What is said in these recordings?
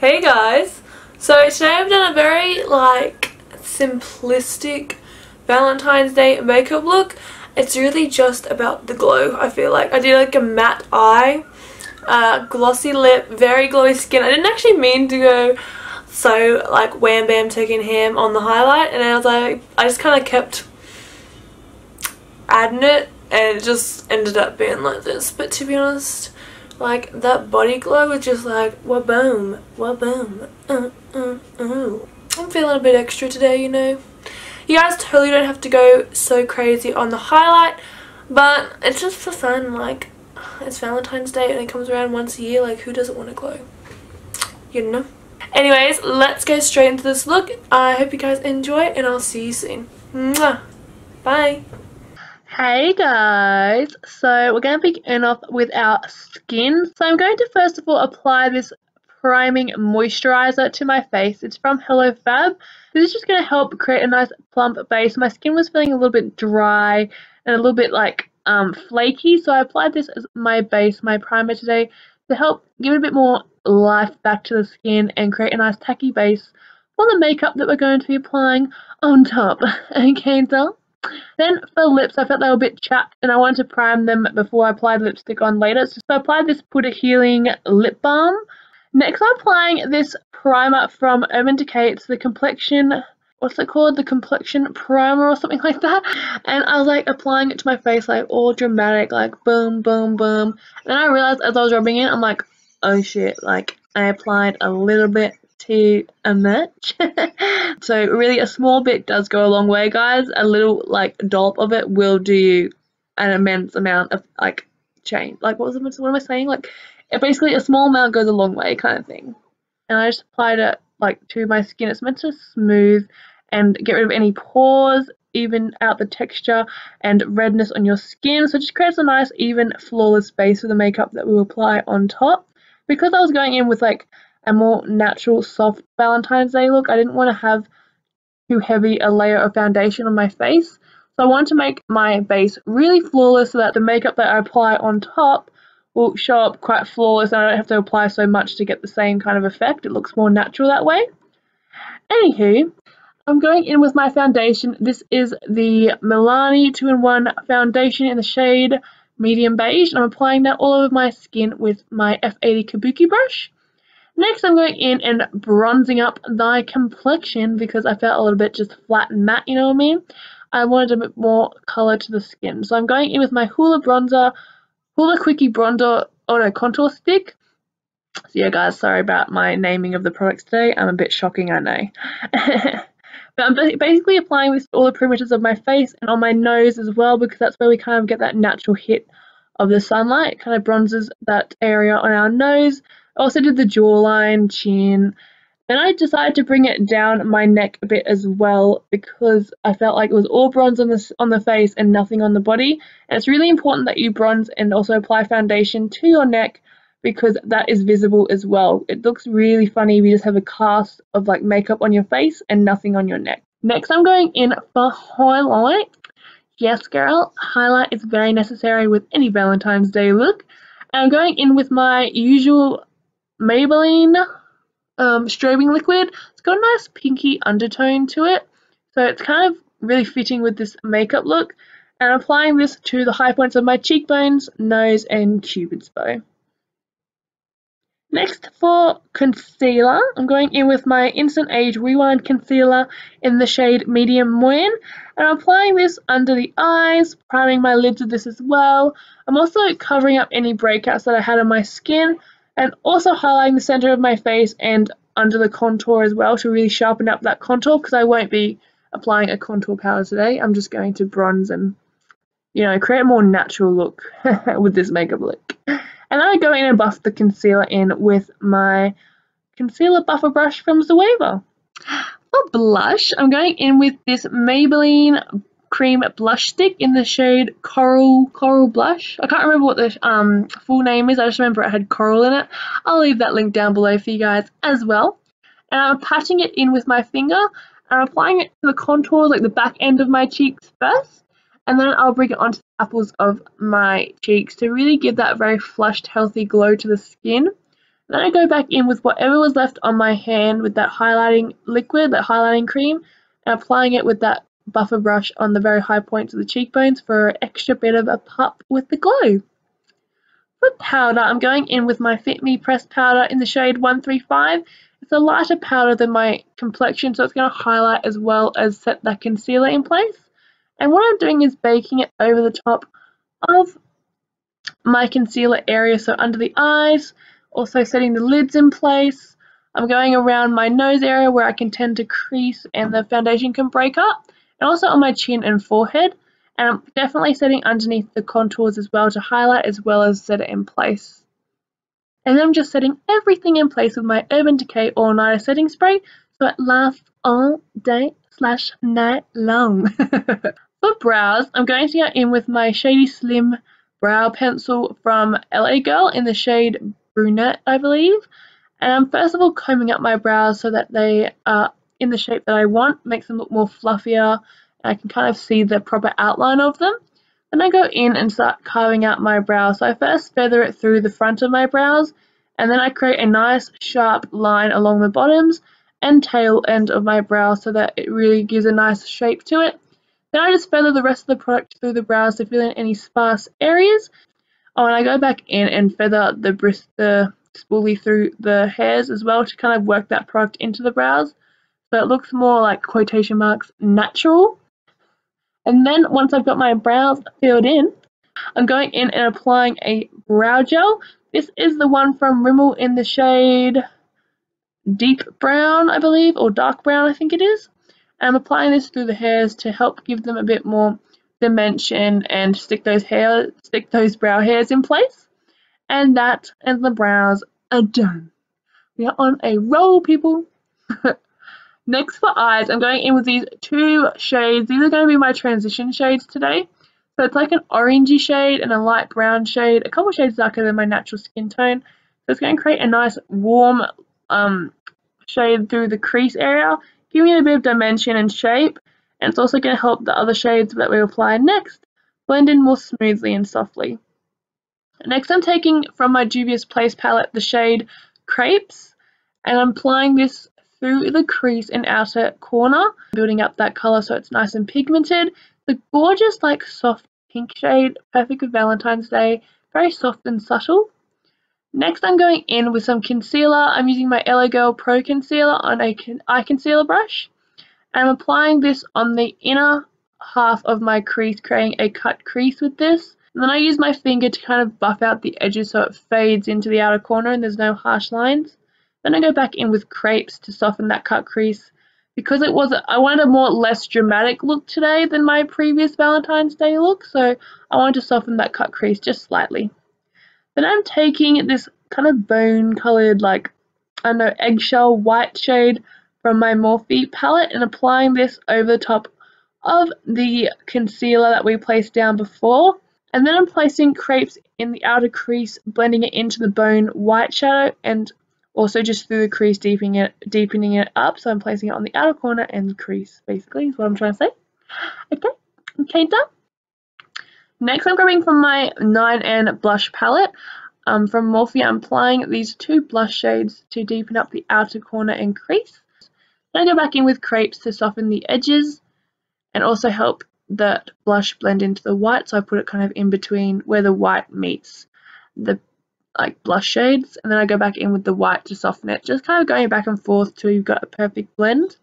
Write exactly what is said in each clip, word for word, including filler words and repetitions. Hey guys, so today I've done a very like simplistic Valentine's Day makeup look. It's really just about the glow. I feel like I did like a matte eye, uh, glossy lip, very glowy skin. I didn't actually mean to go so like wham bam taking ham on the highlight, and I was like, I just kind of kept adding it and it just ended up being like this. But to be honest, like that body glow was just like wah boom, wah boom, uh, uh, uh. I'm feeling a bit extra today, you know. You guys totally don't have to go so crazy on the highlight, but it's just for fun. Like, it's Valentine's Day and it comes around once a year. Like, who doesn't want to glow? You know. Anyways, let's go straight into this look. I hope you guys enjoy and I'll see you soon. Mwah. Bye. Hey guys, so we're going to begin off with our skin. So I'm going to first of all apply this priming moisturizer to my face. It's from HelloFab. This is just going to help create a nice plump base. My skin was feeling a little bit dry and a little bit like um, flaky, so I applied this as my base, my primer today, to help give it a bit more life back to the skin and create a nice tacky base for the makeup that we're going to be applying on top. Okay, so then for lips, I felt they were a bit chapped and I wanted to prime them before I applied lipstick on later. So I applied this Putter Healing Lip Balm. Next, I'm applying this primer from Urban Decay. It's the complexion, what's it called? The complexion primer or something like that. And I was like applying it to my face like all dramatic, like boom, boom, boom. And then I realized as I was rubbing it, I'm like, oh shit, like I applied a little bit too much. So really a small bit does go a long way, guys. A little like dollop of it will do you an immense amount of like change. Like what was what am I saying? Like it basically a small amount goes a long way kind of thing. And I just applied it like to my skin. It's meant to smooth and get rid of any pores, even out the texture and redness on your skin. So it just creates a nice even flawless base for the makeup that we apply on top. Because I was going in with like a more natural soft Valentine's Day look, I didn't want to have too heavy a layer of foundation on my face, so I wanted to make my base really flawless so that the makeup that I apply on top will show up quite flawless and I don't have to apply so much to get the same kind of effect. It looks more natural that way. Anywho, I'm going in with my foundation. This is the Milani two in one foundation in the shade medium beige, and I'm applying that all over my skin with my F eighty Kabuki brush. Next, I'm going in and bronzing up my complexion because I felt a little bit just flat and matte, you know what I mean? I wanted a bit more colour to the skin. So I'm going in with my Hoola bronzer, Hoola Quickie Bronzer Auto Contour Stick. So yeah, guys, sorry about my naming of the products today. I'm a bit shocking, I know. But I'm basically applying this to all the perimeters of my face and on my nose as well, because that's where we kind of get that natural hit of the sunlight. It kind of bronzes that area on our nose. I also did the jawline, chin, then I decided to bring it down my neck a bit as well because I felt like it was all bronze on the, on the face and nothing on the body. And it's really important that you bronze and also apply foundation to your neck because that is visible as well. It looks really funny if you just have a cast of like makeup on your face and nothing on your neck. Next, I'm going in for highlight. Yes, girl, highlight is very necessary with any Valentine's Day look. And I'm going in with my usual Maybelline um, STROBING LIQUID. It's got a nice pinky undertone to it, so it's kind of really fitting with this makeup look. And I'm applying this to the high points of my cheekbones, nose and cupid's bow. Next, for concealer, I'm going in with my Instant Age Rewind Concealer in the shade Medium Moyen, and I'm applying this under the eyes, priming my lids with this as well. I'm also covering up any breakouts that I had on my skin, and also highlighting the center of my face and under the contour as well to really sharpen up that contour, because I won't be applying a contour powder today. I'm just going to bronze and, you know, create a more natural look with this makeup look. And then I go in and buff the concealer in with my concealer buffer brush from Zoeva. For blush, I'm going in with this Maybelline cream blush stick in the shade coral coral blush. I can't remember what the um full name is. I just remember it had coral in it. I'll leave that link down below for you guys as well. And I'm patting it in with my finger and I'm applying it to the contours, like the back end of my cheeks first, and then I'll bring it onto the apples of my cheeks to really give that very flushed, healthy glow to the skin. Then I go back in with whatever was left on my hand with that highlighting liquid, that highlighting cream, and applying it with that buffer brush on the very high points of the cheekbones for an extra bit of a pop with the glow. For powder, I'm going in with my Fit Me Pressed Powder in the shade one three five. It's a lighter powder than my complexion, so it's going to highlight as well as set that concealer in place. And what I'm doing is baking it over the top of my concealer area, so under the eyes, also setting the lids in place. I'm going around my nose area where I can tend to crease and the foundation can break up, and also on my chin and forehead, and I'm definitely setting underneath the contours as well to highlight as well as set it in place. And then I'm just setting everything in place with my Urban Decay All Nighter setting spray so it lasts all day slash night long. For brows, I'm going to go in with my Shady Slim brow pencil from L A Girl in the shade Brunette, I believe. And I'm first of all combing up my brows so that they are in the shape that I want, makes them look more fluffier, and I can kind of see the proper outline of them. Then I go in and start carving out my brow. So I first feather it through the front of my brows, and then I create a nice sharp line along the bottoms and tail end of my brow so that it really gives a nice shape to it. Then I just feather the rest of the product through the brows to fill in any sparse areas. Oh, and I go back in and feather the, bris the spoolie through the hairs as well to kind of work that product into the brows so it looks more like quotation marks natural. And then once I've got my brows filled in, I'm going in and applying a brow gel. This is the one from Rimmel in the shade Deep Brown, I believe, or Dark Brown, I think it is. I'm applying this through the hairs to help give them a bit more dimension and stick those hair, stick those brow hairs in place. And that and the brows are done. We are on a roll, people. Next for eyes, I'm going in with these two shades. These are going to be my transition shades today. So it's like an orangey shade and a light brown shade, a couple shades darker than my natural skin tone. So it's going to create a nice warm um, shade through the crease area, giving it a bit of dimension and shape, and it's also going to help the other shades that we apply next blend in more smoothly and softly. Next, I'm taking from my Juvious Place palette the shade Crepes, and I'm applying this through the crease and outer corner, building up that colour so it's nice and pigmented. The gorgeous, like, soft pink shade, perfect for Valentine's Day, very soft and subtle. Next, I'm going in with some concealer. I'm using my L A Girl Pro Concealer on a con eye concealer brush. I'm applying this on the inner half of my crease, creating a cut crease with this. And then I use my finger to kind of buff out the edges so it fades into the outer corner and there's no harsh lines. Then I go back in with Crepes to soften that cut crease. Because it was, I wanted a more less dramatic look today than my previous Valentine's Day look, so I wanted to soften that cut crease just slightly. Then I'm taking this kind of bone coloured, like, I don't know, eggshell white shade from my Morphe palette and applying this over the top of the concealer that we placed down before. And then I'm placing Crepes in the outer crease, blending it into the bone white shadow and also just through the crease, deepening it, deepening it up. So I'm placing it on the outer corner and crease, basically, is what I'm trying to say. Okay, okay, done. Next, I'm grabbing from my nine N blush palette um, from Morphe. I'm applying these two blush shades to deepen up the outer corner and crease. Then I go back in with Crepes to soften the edges and also help that blush blend into the white. So I put it kind of in between where the white meets the like blush shades. And then I go back in with the white to soften it. Just kind of going back and forth till you've got a perfect blend.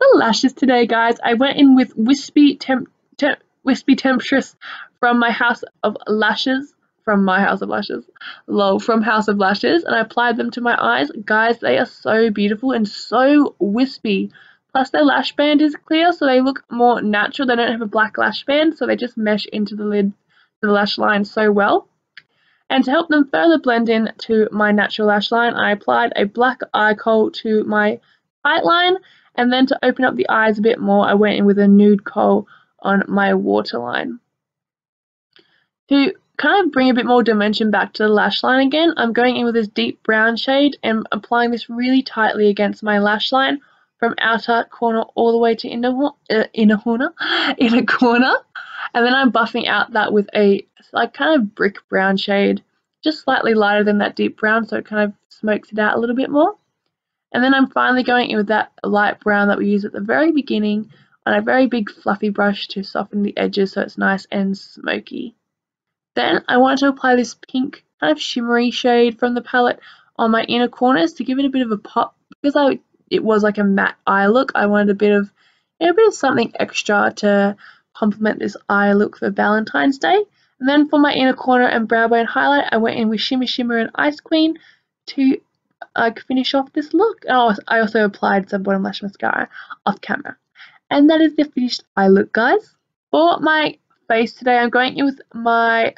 The lashes today, guys, I went in with Wispy Temp... temp Wispy Temptress from my House of Lashes, from my House of Lashes, lol, from House of Lashes, and I applied them to my eyes. Guys, they are so beautiful and so wispy. Plus their lash band is clear, so they look more natural. They don't have a black lash band, so they just mesh into the lid, the lash line so well. And to help them further blend in to my natural lash line, I applied a black eye kohl to my tight line, and then to open up the eyes a bit more, I went in with a nude kohl on my waterline. To kind of bring a bit more dimension back to the lash line again, I'm going in with this deep brown shade and applying this really tightly against my lash line from outer corner all the way to inner, uh, inner corner, inner corner. And then I'm buffing out that with a like kind of brick brown shade, just slightly lighter than that deep brown, so it kind of smokes it out a little bit more. And then I'm finally going in with that light brown that we used at the very beginning on a very big fluffy brush to soften the edges so it's nice and smoky. Then I want to apply this pink kind of shimmery shade from the palette on my inner corners to give it a bit of a pop. Because I, it was like a matte eye look, I wanted a bit of, you know, a bit of something extra to complement this eye look for Valentine's Day. And then for my inner corner and brow bone highlight, I went in with Shimmer Shimmer and Ice Queen to I could finish off this look. And I also applied some bottom lash mascara off camera. And that is the finished eye look, guys. For my face today, I'm going in with my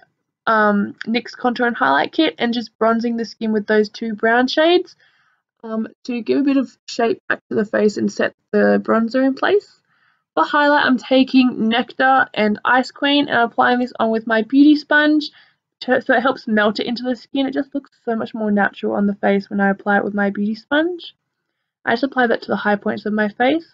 um, N Y X Contour and Highlight Kit and just bronzing the skin with those two brown shades um, to give a bit of shape back to the face and set the bronzer in place. For highlight, I'm taking Nectar and Ice Queen and applying this on with my beauty sponge, so it helps melt it into the skin. It just looks so much more natural on the face when I apply it with my beauty sponge. I just apply that to the high points of my face.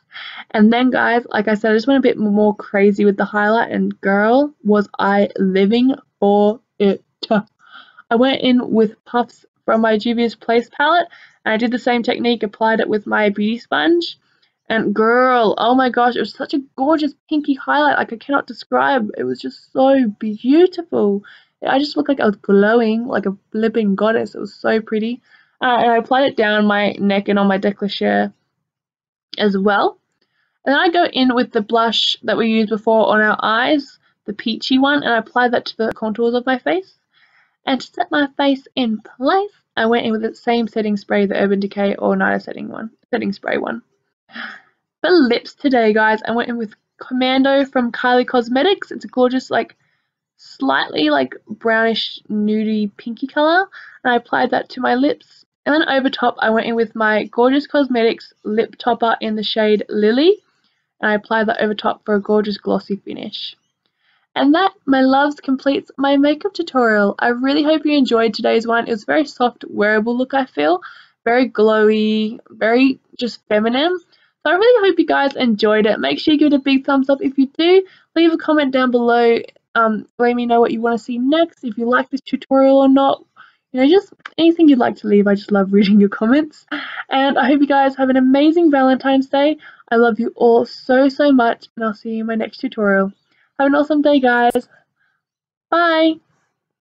And then, guys, like I said, I just went a bit more crazy with the highlight, and girl, was I living for it. I went in with puffs from my Juvious Place palette, and I did the same technique, applied it with my beauty sponge. And girl, oh my gosh, it was such a gorgeous pinky highlight, like I cannot describe. It was just so beautiful. I just looked like I was glowing, like a flipping goddess. It was so pretty. Uh, and I applied it down my neck and on my décolleté as well. And then I go in with the blush that we used before on our eyes, the peachy one, and I applied that to the contours of my face. And to set my face in place, I went in with the same setting spray, the Urban Decay All Nighter setting one, setting spray one. For lips today, guys, I went in with Commando from Kylie Cosmetics. It's a gorgeous, like, slightly like brownish nudie pinky color, and I applied that to my lips. And then over top I went in with my Gorgeous Cosmetics lip topper in the shade Lily, and I applied that over top for a gorgeous glossy finish. And that, my loves, completes my makeup tutorial. I really hope you enjoyed today's one. It was a very soft, wearable look, I feel, very glowy, very just feminine. So I really hope you guys enjoyed it. Make sure you give it a big thumbs up if you do. Leave a comment down below. Um, let me know what you want to see next, if you like this tutorial or not, you know, just anything you'd like to leave. I just love reading your comments, and I hope you guys have an amazing Valentine's Day. I love you all so, so much, and I'll see you in my next tutorial. Have an awesome day, guys. Bye.